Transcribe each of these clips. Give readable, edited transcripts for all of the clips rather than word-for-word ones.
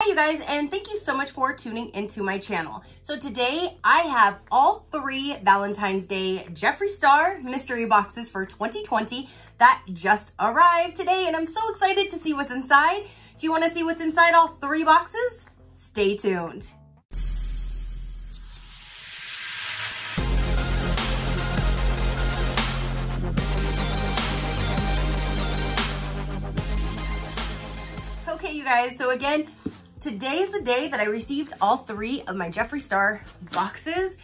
Hi you guys, and thank you so much for tuning into my channel. So today I have all three Valentine's Day Jeffree Star mystery boxes for 2020 that just arrived today, and I'm so excited to see what's inside. Do you want to see what's inside all three boxes? Stay tuned. Okay you guys, so again, today's the day that I received all three of my Jeffree Star boxes.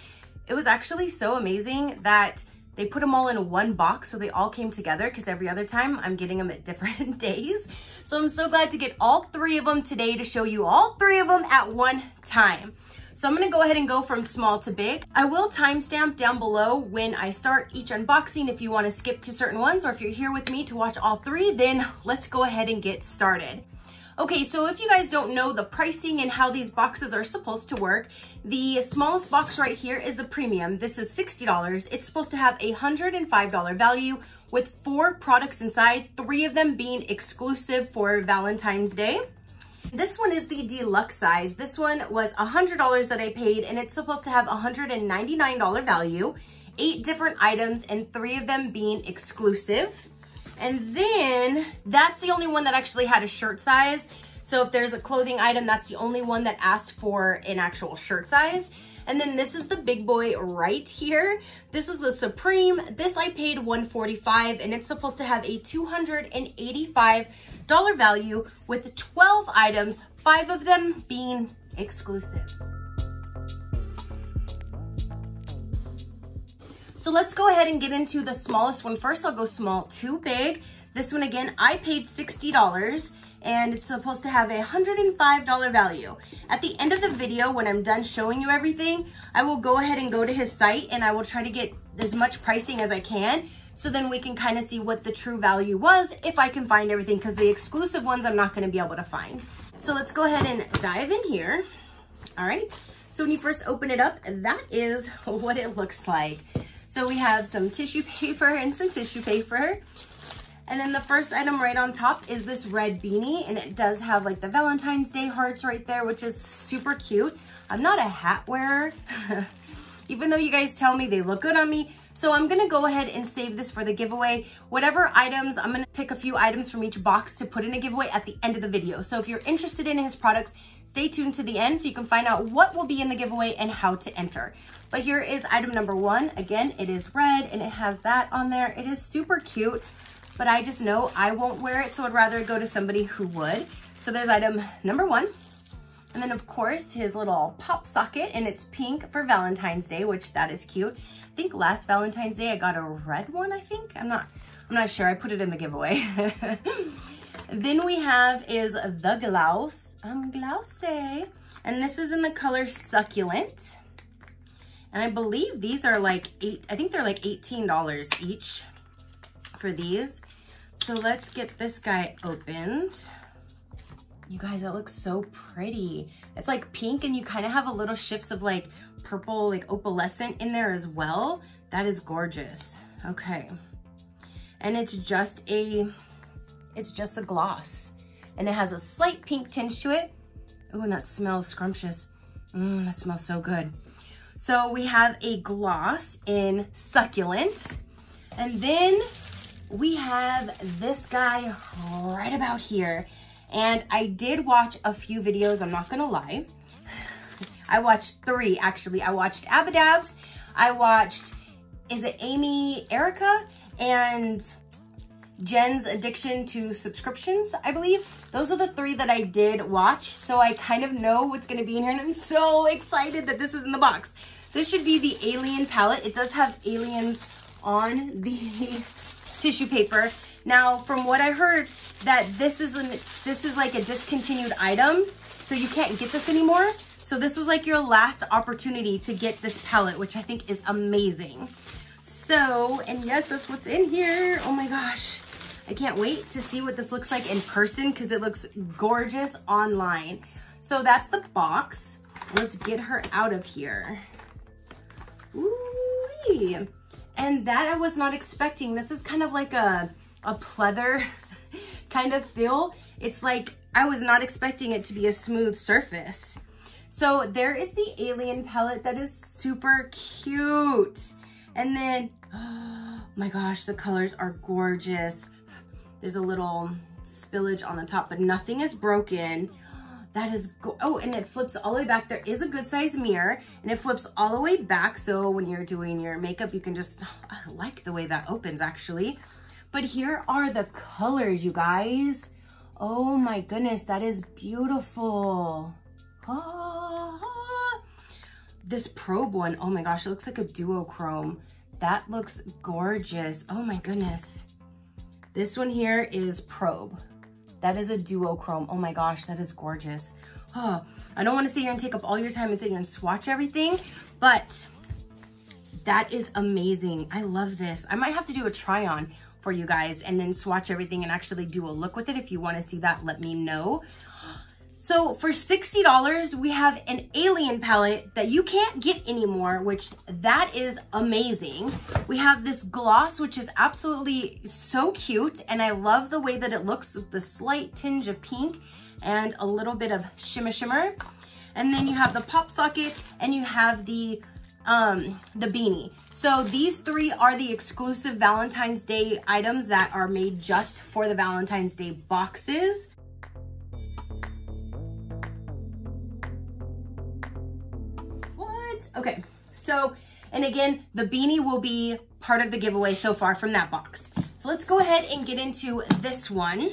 It was actually so amazing that they put them all in one box, so they all came together, because every other time I'm getting them at different days. So I'm so glad to get all three of them today to show you all three of them at one time. So I'm gonna go ahead and go from small to big. I will timestamp down below when I start each unboxing if you wanna skip to certain ones, or if you're here with me to watch all three, then let's go ahead and get started. Okay, so if you guys don't know the pricing and how these boxes are supposed to work, the smallest box right here is the premium. This is $60. It's supposed to have a $105 value with 4 products inside, 3 of them being exclusive for Valentine's Day. This one is the deluxe size. This one was $100 that I paid, and it's supposed to have a $199 value, 8 different items, and 3 of them being exclusive. And then that's the only one that actually had a shirt size. So if there's a clothing item, that's the only one that asked for an actual shirt size. And then this is the big boy right here. This is the Supreme. This I paid $145, and it's supposed to have a $285 value with 12 items, 5 of them being exclusive. So let's go ahead and get into the smallest one first. I'll go small to big. This one again, I paid $60, and it's supposed to have a $105 value. At the end of the video, when I'm done showing you everything, I will go ahead and go to his site, and I will try to get as much pricing as I can, so then we can kind of see what the true value was, if I can find everything, because the exclusive ones I'm not gonna be able to find. So let's go ahead and dive in here. All right, so when you first open it up, that is what it looks like. So we have some tissue paper and some tissue paper. And then the first item right on top is this red beanie, and it does have like the Valentine's Day hearts right there, which is super cute. I'm not a hat wearer, even though you guys tell me they look good on me. So I'm gonna go ahead and save this for the giveaway. Whatever items, I'm gonna pick a few items from each box to put in a giveaway at the end of the video. So if you're interested in his products, stay tuned to the end so you can find out what will be in the giveaway and how to enter. But here is item number one. Again, it is red, and it has that on there. It is super cute, but I just know I won't wear it, so I'd rather go to somebody who would. So there's item number one. And then of course, his little pop socket, and it's pink for Valentine's Day, which that is cute. I think last Valentine's Day I got a red one, I think. I'm not sure, I put it in the giveaway. Then we have is the Glausse, Glausse. And this is in the color Succulent. And I believe these are like I think they're like $18 each for these. So let's get this guy opened. You guys, that looks so pretty. It's like pink, and you kind of have a little shifts of like purple, like opalescent in there as well. That is gorgeous. Okay. And it's just a gloss, and it has a slight pink tinge to it. Oh, and that smells scrumptious. That smells so good. So we have a gloss in Succulent. And then we have this guy right about here. And I did watch a few videos, I'm not gonna lie. I watched 3, actually. I watched Abbey Dabbs, I watched, is it Amy Erica? And Jen's Addiction to Subscriptions, I believe. Those are the 3 that I did watch, so I kind of know what's gonna be in here, and I'm so excited that this is in the box. This should be the Alien palette. It does have aliens on the tissue paper. Now, from what I heard, that this is like a discontinued item, so you can't get this anymore. So this was like your last opportunity to get this palette, which I think is amazing. So, and yes, that's what's in here. Oh my gosh. I can't wait to see what this looks like in person, because it looks gorgeous online. So that's the box. Let's get her out of here. Ooh-wee. And that I was not expecting. This is kind of like a pleather kind of feel. It's like I was not expecting it to be a smooth surface. So there is the Alien palette that is super cute. And then, oh my gosh, the colors are gorgeous. There's a little spillage on the top, but nothing is broken. That is, oh, and it flips all the way back. There is a good size mirror and it flips all the way back. So when you're doing your makeup, you can just, oh, I like the way that opens actually. But here are the colors, you guys. Oh my goodness, that is beautiful. Ah, this probe one, oh my gosh, it looks like a duochrome. That looks gorgeous. Oh my goodness. This one here is probe. That is a duochrome. Oh my gosh, that is gorgeous. Oh, I don't want to sit here and take up all your time and sit here and swatch everything, but that is amazing. I love this. I might have to do a try on for you guys and then swatch everything and actually do a look with it. If you want to see that, let me know. So for $60, we have an Alien palette that you can't get anymore, which that is amazing. We have this Glausse, which is absolutely so cute. And I love the way that it looks with the slight tinge of pink and a little bit of shimmer. And then you have the pop socket and you have the beanie. So these three are the exclusive Valentine's Day items that are made just for the Valentine's Day boxes. Okay, so, and again, the beanie will be part of the giveaway so far from that box. So let's go ahead and get into this one.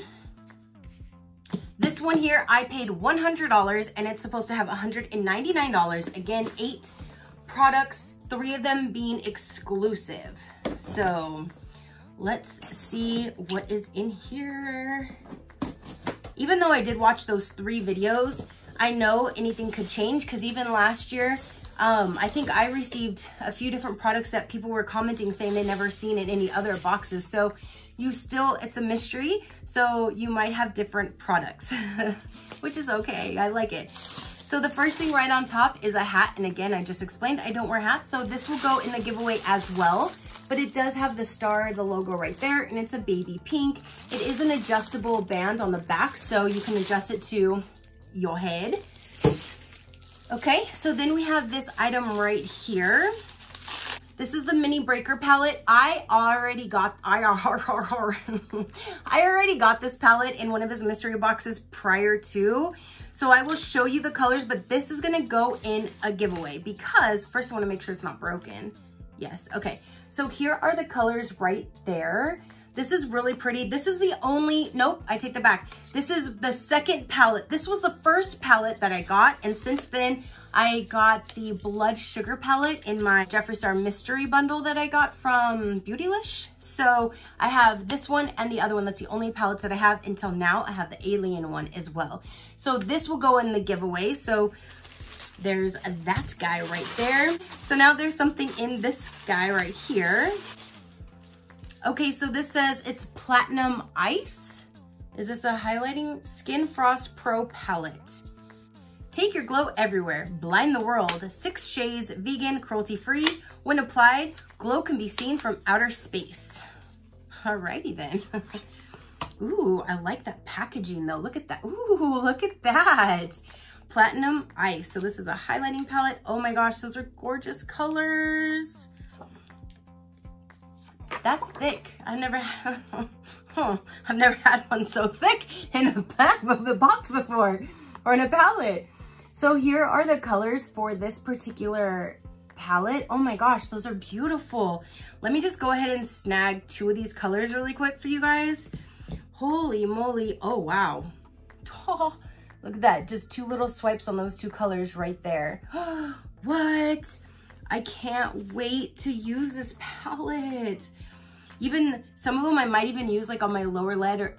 This one here, I paid $100 and it's supposed to have $199. Again, 8 products, 3 of them being exclusive. So let's see what is in here. Even though I did watch those 3 videos, I know anything could change because even last year, I think I received a few different products that people were commenting saying they never seen in any other boxes. So you still, it's a mystery. So you might have different products, which is okay. I like it. So the first thing right on top is a hat. And again, I just explained, I don't wear hats. So this will go in the giveaway as well, but it does have the star, the logo right there. And it's a baby pink. It is an adjustable band on the back. So you can adjust it to your head. Okay, so then we have this item right here. This is the Mini Breaker palette. I already got this palette in one of his mystery boxes prior to. So I will show you the colors, but this is gonna go in a giveaway because first I wanna make sure it's not broken. Yes, okay. So here are the colors right there. This is really pretty. This is the only, nope, I take that back. This is the second palette. This was the first palette that I got. And since then, I got the Blood Sugar palette in my Jeffree Star mystery bundle that I got from Beautylish. So I have this one and the other one. That's the only palettes that I have until now. I have the Alien one as well. So this will go in the giveaway. So there's that guy right there. So now there's something in this guy right here. Okay, so this says it's Platinum Ice. Is this a highlighting Skin Frost Pro palette? Take your glow everywhere, blind the world. 6 shades, vegan, cruelty-free. When applied, glow can be seen from outer space. Alrighty then. Ooh, I like that packaging though. Look at that. Ooh, look at that. Platinum Ice. So this is a highlighting palette. Oh my gosh, those are gorgeous colors. That's thick. I've never had one so thick in a bag of the box before or in a palette. So here are the colors for this particular palette. Oh my gosh, those are beautiful. Let me just go ahead and snag 2 of these colors really quick for you guys. Holy moly. Oh, wow. Oh, look at that. Just 2 little swipes on those 2 colors right there. What? I can't wait to use this palette. Even some of them I might even use like on my lower lid or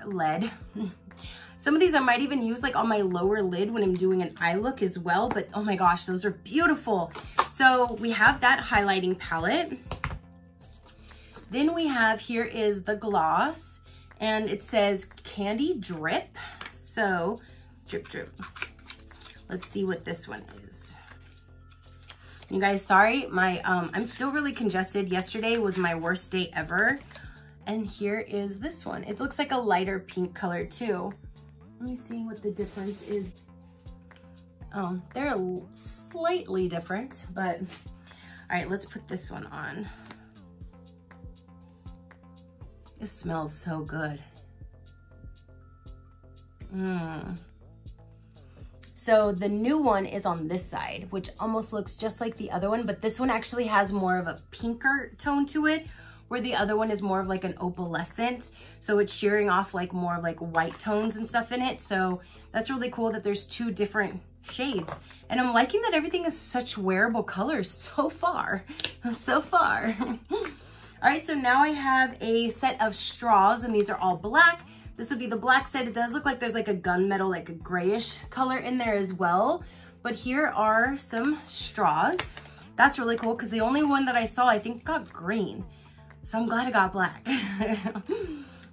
some of these I might even use like on my lower lid when I'm doing an eye look as well. But oh my gosh, those are beautiful. So we have that highlighting palette. Then we have, here is the Glausse and it says Candy Drip. So drip, drip. Let's see what this one is. You guys, sorry, my I'm still really congested. Yesterday was my worst day ever. And here is this one. It looks like a lighter pink color too. really seeing what the difference is. They're slightly different, but all right, let's put this one on. It smells so good. So the new one is on this side, which almost looks just like the other one, but this one actually has more of a pinker tone to it, where the other one is more of like an opalescent. So it's shearing off like more of like white tones and stuff in it. So that's really cool that there's two different shades. And I'm liking that everything is such wearable colors so far, All right, so now I have a set of straws, and these are all black. This would be the black set. It does look like there's like a gunmetal, like a grayish color in there as well. But here are some straws. That's really cool because the only one that I saw, I think, got green. So I'm glad it got black.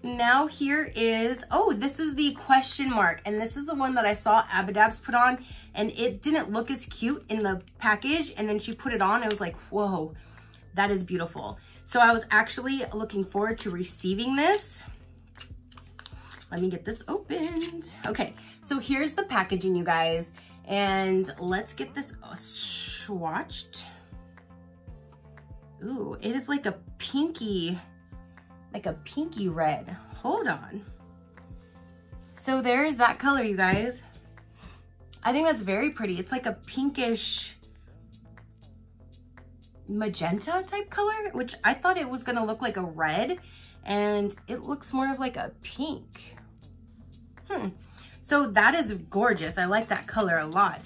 Now here is, oh, this is the question mark. And this is the one that I saw Abbey Dabbs put on, and it didn't look as cute in the package. And then she put it on. I was like, whoa, that is beautiful. So I was actually looking forward to receiving this. Let me get this opened. Okay, so here's the packaging, you guys, and let's get this swatched. Ooh, it is like a pinky red. Hold on. So there's that color, you guys. I think that's very pretty. It's like a pinkish magenta type color, which I thought it was gonna look like a red, and it looks more of like a pink. So that is gorgeous. I like that color a lot.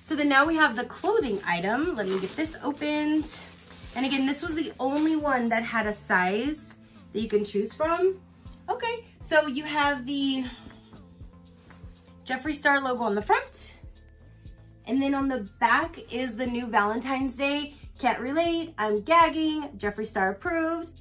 So then now we have the clothing item. Let me get this opened. And again, this was the only one that had a size that you can choose from. Okay, so you have the Jeffree Star logo on the front. And then on the back is the new Valentine's Day, Can't Relate, I'm Gagging, Jeffree Star Approved.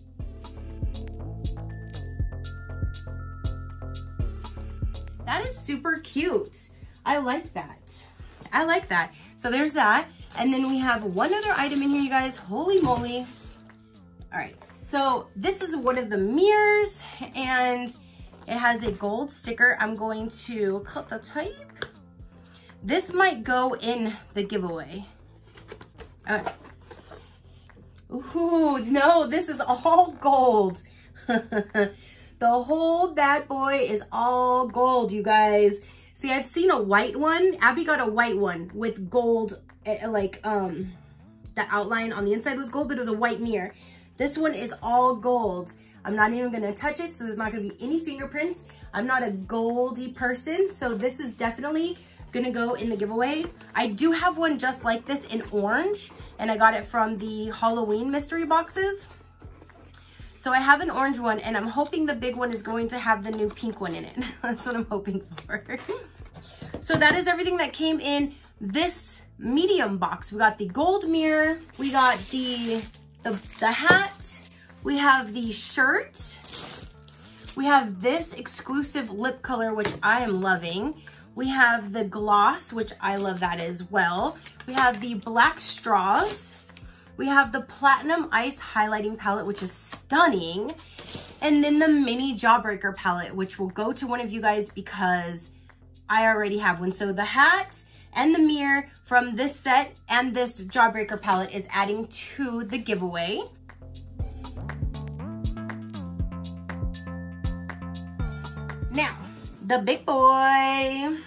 That is super cute. I like that. I like that. So there's that. And then we have one other item in here, you guys. Holy moly. All right. So this is one of the mirrors, and it has a gold sticker. I'm going to cut the tape. This might go in the giveaway. All right. Ooh, no, this is all gold. The whole bad boy is all gold, you guys. See, I've seen a white one. Abbey got a white one with gold, like the outline on the inside was gold, but it was a white mirror. This one is all gold. I'm not even gonna touch it, so there's not gonna be any fingerprints. I'm not a goldy person, so this is definitely gonna go in the giveaway. I do have one just like this in orange, and I got it from the Halloween mystery boxes. So I have an orange one, and I'm hoping the big one is going to have the new pink one in it. That's what I'm hoping for. So that is everything that came in this medium box. We got the gold mirror. We got the hat. We have the shirt. We have this exclusive lip color, which I am loving. We have the Glausse, which I love that as well. We have the black straws. We have the Platinum Ice highlighting palette, which is stunning. And then the mini Jawbreaker palette, which will go to one of you guys because I already have one. So the hat and the mirror from this set and this Jawbreaker palette is adding to the giveaway. Now, the big boy.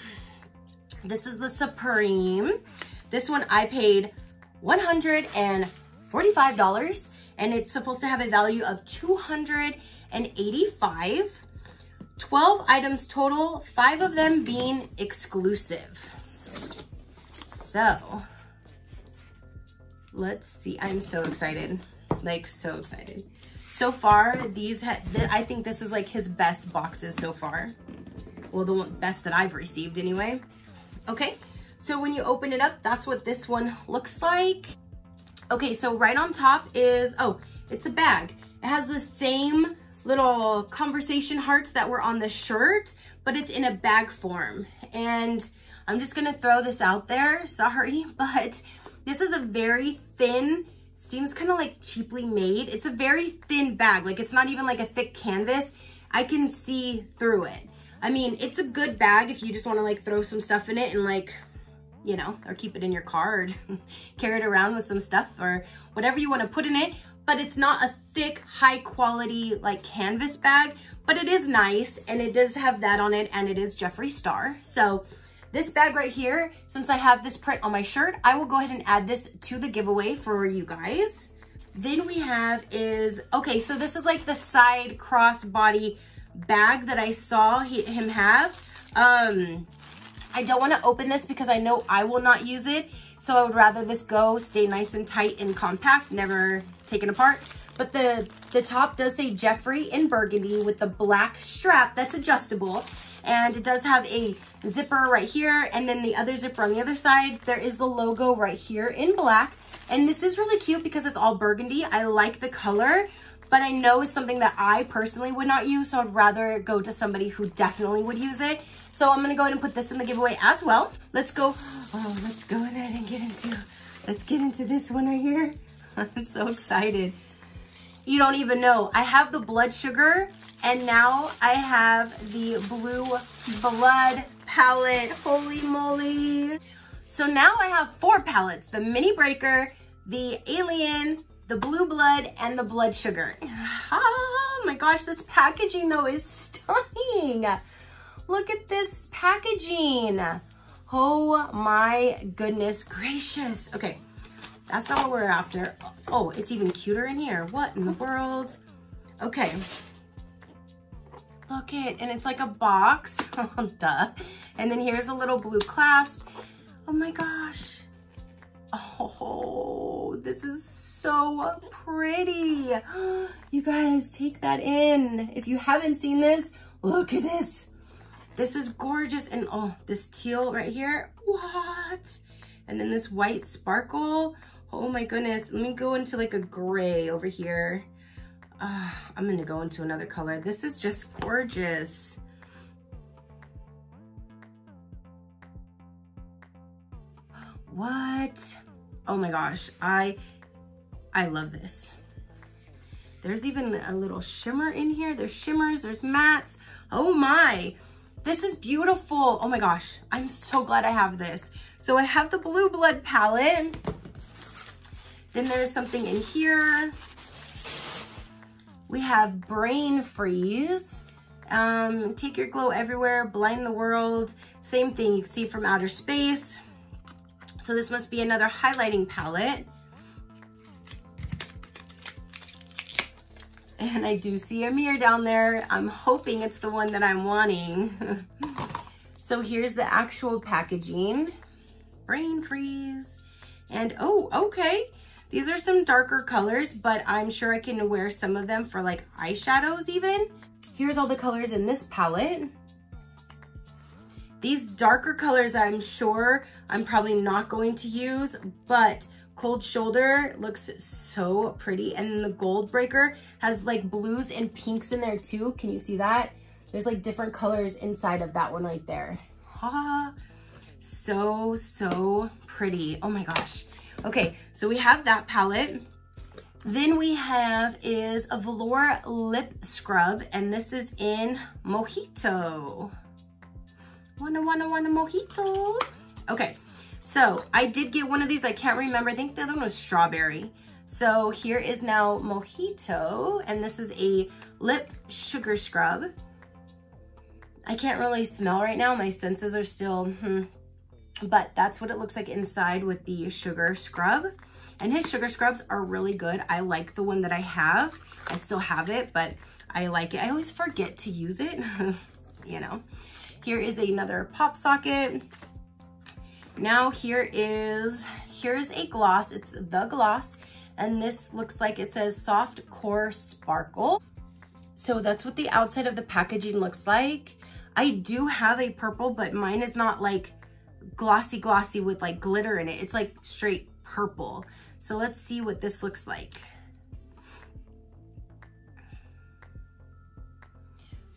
This is the Supreme. This one I paid $145, and it's supposed to have a value of $285. 12 items total, 5 of them being exclusive. So let's see. I'm so excited, like so excited. So far, these I think this is like his best boxes so far. Well, the best that I've received anyway. Okay, so when you open it up, that's what this one looks like. Okay, so right on top is, oh, it's a bag. It has the same little conversation hearts that were on the shirt, but it's in a bag form. And I'm just gonna throw this out there, sorry, but this is a very thin, seems kind of like cheaply made. It's a very thin bag, like it's not even like a thick canvas. I can see through it. I mean, it's a good bag if you just want to like throw some stuff in it and like, you know, or keep it in your car, or carry it around with some stuff or whatever you want to put in it. But it's not a thick, high quality like canvas bag, but it is nice and it does have that on it, and it is Jeffree Star. So this bag right here, since I have this print on my shirt, I will go ahead and add this to the giveaway for you guys. Then we have is, okay, so this is like the side crossbody bag that I saw him have. I don't want to open this because I know I will not use it. So I would rather this go stay nice and tight and compact, never taken apart. But the top does say Jeffree in burgundy with the black strap that's adjustable. And it does have a zipper right here, and then the other zipper on the other side. There is the logo right here in black. And this is really cute because it's all burgundy. I like the color, but I know it's something that I personally would not use. So I'd rather go to somebody who definitely would use it. So I'm gonna go ahead and put this in the giveaway as well. Let's go, oh, let's go ahead and let's get into this one right here. I'm so excited. You don't even know. I have the blood sugar, and now I have the Blue Blood palette. Holy moly. So now I have 4 palettes, the Mini Breaker, the Alien, the Blue Blood, and the Blood Sugar. Oh my gosh, this packaging though is stunning. Look at this packaging. Oh my goodness gracious. Okay, that's not what we're after. Oh, it's even cuter in here. What in the world? Okay. Look it, and it's like a box. Duh. And then here's a little blue clasp. Oh my gosh. Oh, this is so pretty. You guys, take that in. If you haven't seen this, look at this. This is gorgeous. And oh, this teal right here, what? And then this white sparkle. Oh my goodness. Let me go into like a gray over here. I'm gonna go into another color. This is just gorgeous. What? Oh my gosh, I love this. There's even a little shimmer in here. There's shimmers, there's mattes. Oh my. This is beautiful. Oh my gosh, I'm so glad I have this. So I have the Blue Blood palette. Then there's something in here. We have Brain Freeze. Take your glow everywhere, blind the world. Same thing, you can see from outer space. So this must be another highlighting palette. And I do see a mirror down there. I'm hoping it's the one that I'm wanting. So here's the actual packaging. Brain Freeze. And oh, okay. These are some darker colors, but I'm sure I can wear some of them for like eyeshadows even. Here's all the colors in this palette. These darker colors I'm sure I'm probably not going to use, but Cold Shoulder looks so pretty. And then the Gold Breaker has like blues and pinks in there too. Can you see that? There's like different colors inside of that one right there. Ha! So, so pretty. Oh my gosh. Okay, so we have that palette. Then we have is a Velour lip scrub, and this is in Mojito. Wanna Mojito. Okay. So I did get one of these, I can't remember. I think the other one was strawberry. So here is now Mojito, and this is a lip sugar scrub. I can't really smell right now. My senses are still, but that's what it looks like inside with the sugar scrub. And his sugar scrubs are really good. I like the one that I have. I still have it, but I like it. I always forget to use it, you know. Here is another pop socket. Now here's a gloss. It's the Gloss, and this looks like it says Soft Core Sparkle. So that's what the outside of the packaging looks like. I do have a purple, but mine is not like glossy with like glitter in it. It's like straight purple. So let's see what this looks like.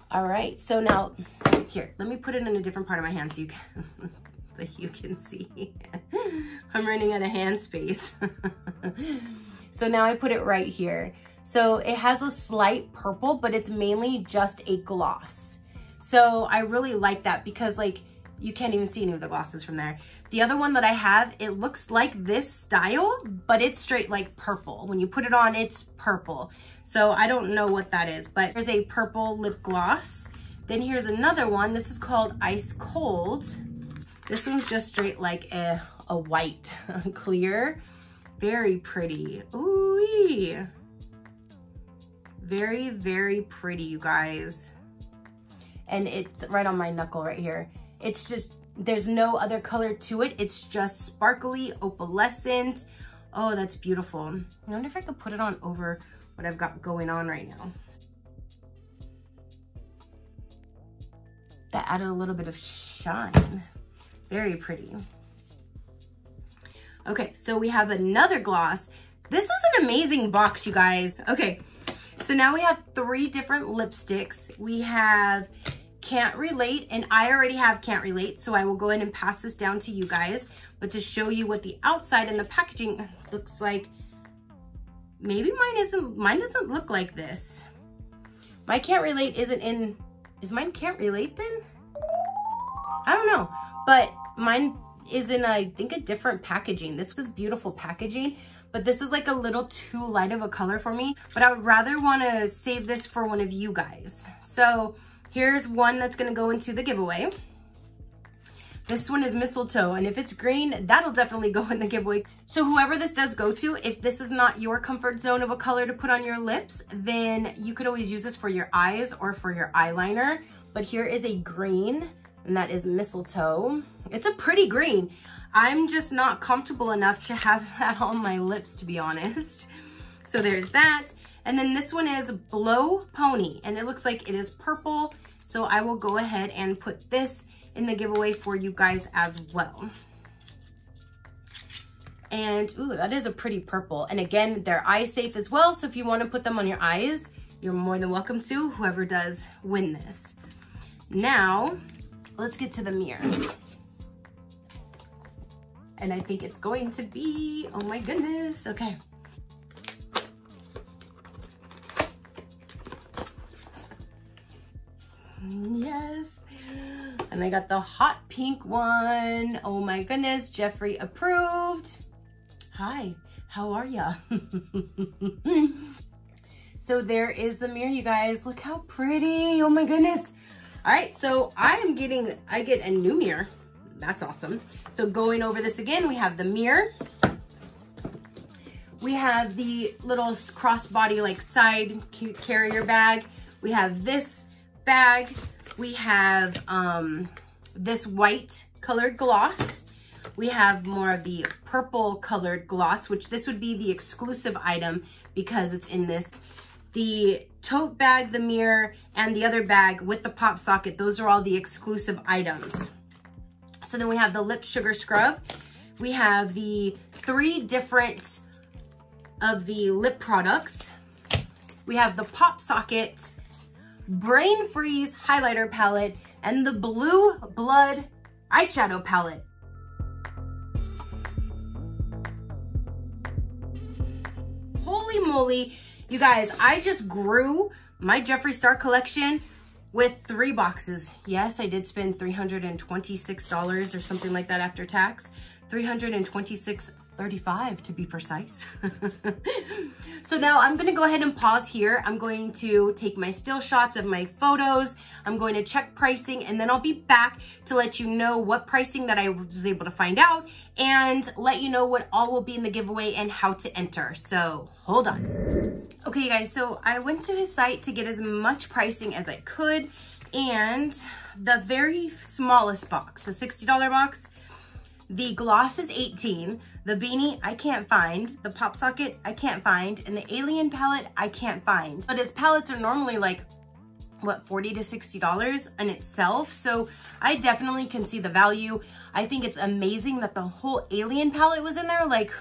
All right, so now here, let me put it in a different part of my hand so you can see. I'm running out of hand space. So now I put it right here. So it has a slight purple, but it's mainly just a gloss. So I really like that because like you can't even see any of the glosses from there. The other one that I have, it looks like this style, but it's straight like purple. When you put it on, it's purple. So I don't know what that is, but there's a purple lip gloss. Then here's another one. This is called Ice Cold. This one's just straight like a white clear. Very pretty. Ooh-wee. Very, very pretty, you guys. And it's right on my knuckle right here. It's just, there's no other color to it. It's just sparkly, opalescent. Oh, that's beautiful. I wonder if I could put it on over what I've got going on right now. That added a little bit of shine. Very pretty. Okay, so we have another gloss. This is an amazing box, you guys. Okay, so now we have three different lipsticks. We have Can't Relate, and I already have Can't Relate, so I will go ahead and pass this down to you guys. But to show you what the outside and the packaging looks like, maybe mine doesn't look like this. My Can't Relate isn't in, is mine Can't Relate then? I don't know, but mine is in, I think, a different packaging. This is beautiful packaging, but this is like a little too light of a color for me, but I would rather wanna save this for one of you guys. So here's one that's gonna go into the giveaway. This one is Mistletoe, and if it's green, that'll definitely go in the giveaway. So whoever this does go to, if this is not your comfort zone of a color to put on your lips, then you could always use this for your eyes or for your eyeliner. But here is a green, and that is Mistletoe. It's a pretty green. I'm just not comfortable enough to have that on my lips, to be honest. So there's that. And then this one is Blow Pony, and it looks like it is purple. So I will go ahead and put this in the giveaway for you guys as well. And ooh, that is a pretty purple. And again, they're eye safe as well. So if you want to put them on your eyes, you're more than welcome to, whoever does win this. Now, let's get to the mirror. And I think it's going to be, oh my goodness, okay. Yes, and I got the hot pink one. Oh my goodness, Jeffree approved. Hi, how are ya? So there is the mirror, you guys. Look how pretty, oh my goodness. All right, so I get a new mirror. That's awesome. So going over this again, we have the mirror. We have the little crossbody like side carrier bag. We have this bag, we have this white colored gloss, we have more of the purple colored gloss, which this would be the exclusive item because it's in this, the tote bag, the mirror, and the other bag with the pop socket. Those are all the exclusive items. So then we have the lip sugar scrub, we have the three different of the lip products, we have the pop socket, Brain Freeze highlighter palette, and the Blue Blood eyeshadow palette. Holy moly, you guys, I just grew my Jeffree Star collection with three boxes. Yes, I did spend $326 or something like that after tax. $326.35 to be precise. So now I'm gonna go ahead and pause here. I'm going to take my still shots of my photos. I'm going to check pricing, and then I'll be back to let you know what pricing that I was able to find out and let you know what all will be in the giveaway and how to enter. So hold on. Okay, you guys, so I went to his site to get as much pricing as I could, and the very smallest box, the $60 box, the gloss is $18, the beanie I can't find, the pop socket I can't find, and the Alien palette I can't find. But his palettes are normally like, what, $40 to $60 in itself, so I definitely can see the value. I think it's amazing that the whole Alien palette was in there, like,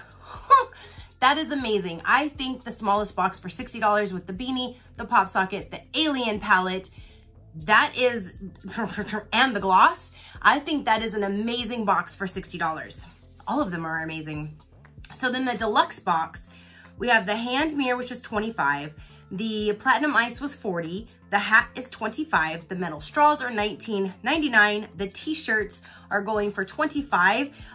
that is amazing. I think the smallest box for $60 with the beanie, the pop socket, the Alien palette, that is, and the gloss, I think that is an amazing box for $60. All of them are amazing. So then the deluxe box, we have the hand mirror, which is $25, The Platinum Ice was $40, the hat is $25, the metal straws are $19.99, the t-shirts are going for $25.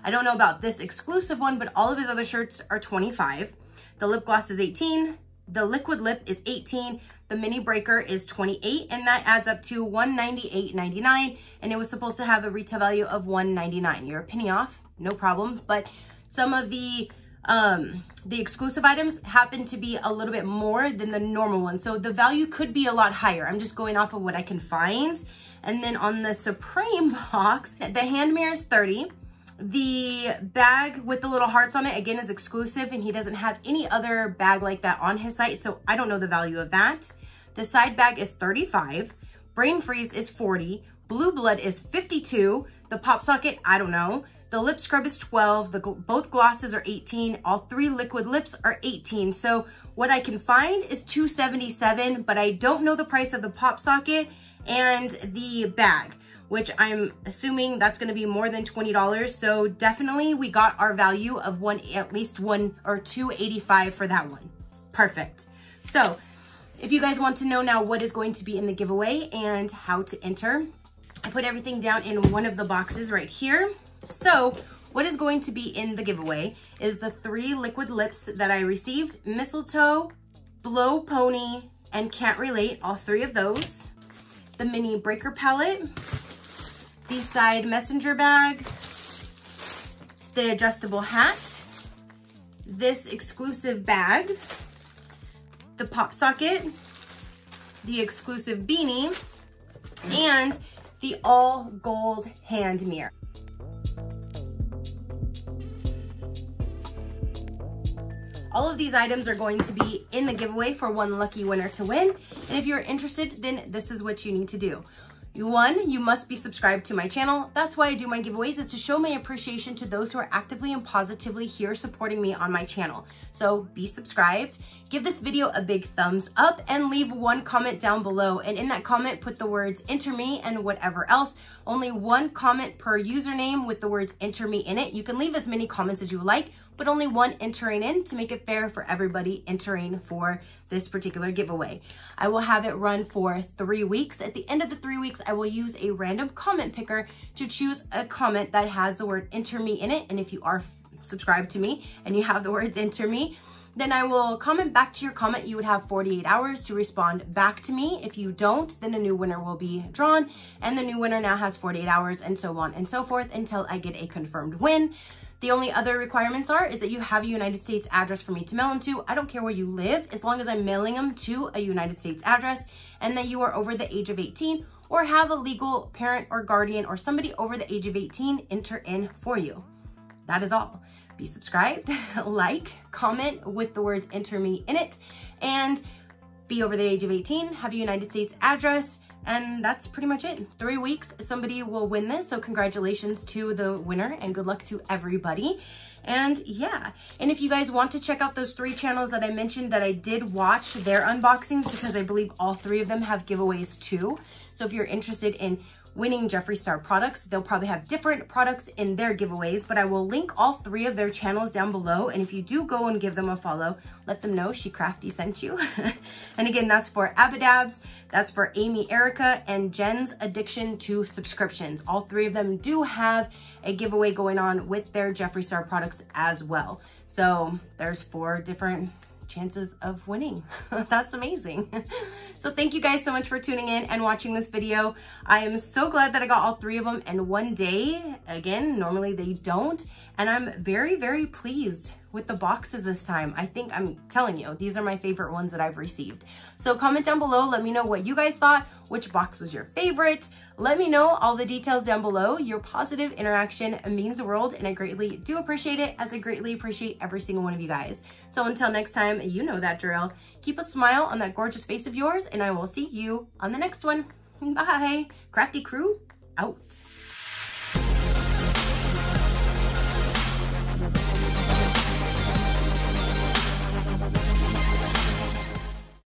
I don't know about this exclusive one, but all of his other shirts are $25. The lip gloss is $18, the liquid lip is $18, the mini breaker is $28, and that adds up to $198.99, and it was supposed to have a retail value of $199. You're a penny off, no problem, but some of the exclusive items happen to be a little bit more than the normal one, so the value could be a lot higher. I'm just going off of what I can find. And then on the Supreme box, the hand mirror is $30. The bag with the little hearts on it, again, is exclusive, and he doesn't have any other bag like that on his site, so I don't know the value of that. The side bag is $35. Brain Freeze is $40. Blue Blood is $52. The pop socket, I don't know. The lip scrub is $12, both glosses are $18, all three liquid lips are $18. So what I can find is $277, but I don't know the price of the pop socket and the bag, which I'm assuming that's gonna be more than $20. So definitely we got our value of at least $285 for that one. Perfect. So if you guys want to know now what is going to be in the giveaway and how to enter, I put everything down in one of the boxes right here. So what is going to be in the giveaway is the three liquid lips that I received: Mistletoe, Blow Pony, and Can't Relate, all three of those. The mini breaker palette, the side messenger bag, the adjustable hat, this exclusive bag, the pop socket, the exclusive beanie, and the all gold hand mirror. All of these items are going to be in the giveaway for one lucky winner to win. And if you're interested, then this is what you need to do. One, you must be subscribed to my channel. That's why I do my giveaways, is to show my appreciation to those who are actively and positively here supporting me on my channel. So be subscribed, give this video a big thumbs up, and leave one comment down below. And in that comment, put the words "enter me" and whatever else. Only one comment per username with the words "enter me" in it. You can leave as many comments as you like, but only one entering in to make it fair for everybody entering for this particular giveaway. I will have it run for 3 weeks. At the end of the 3 weeks, I will use a random comment picker to choose a comment that has the word "enter me" in it. And if you are subscribed to me and you have the words "enter me," then I will comment back to your comment. You would have 48 hours to respond back to me. If you don't, then a new winner will be drawn, and the new winner now has 48 hours and so on and so forth until I get a confirmed win. The only other requirements is that you have a United States address for me to mail them to. I don't care where you live, as long as I'm mailing them to a United States address, and that you are over the age of 18 or have a legal parent or guardian or somebody over the age of 18 enter in for you. That is all. Be subscribed, like, comment with the words "enter me" in it, and be over the age of 18, have a United States address, and that's pretty much it. 3 weeks, somebody will win this. So congratulations to the winner and good luck to everybody. And yeah, and if you guys want to check out those three channels that I mentioned that I did watch their unboxings, because I believe all three of them have giveaways too. So if you're interested in winning Jeffree Star products, they'll probably have different products in their giveaways, but I will link all three of their channels down below. And if you do go and give them a follow, let them know SheCrafty sent you. And again, that's for Abbey Dabbs, that's for Amy Erica, and Jen's Addiction to Subscriptions. All three of them do have a giveaway going on with their Jeffree Star products as well. So there's 4 different chances of winning. That's amazing. So thank you guys so much for tuning in and watching this video. I am so glad that I got all three of them in one day. Again, normally they don't, and I'm very, very pleased with the boxes this time. I think, I'm telling you, these are my favorite ones that I've received. So comment down below, let me know what you guys thought, which box was your favorite. Let me know all the details down below. Your positive interaction means the world, and I greatly do appreciate it, as I greatly appreciate every single one of you guys. So until next time, you know that drill. Keep a smile on that gorgeous face of yours, and I will see you on the next one. Bye. Crafty Crew, out.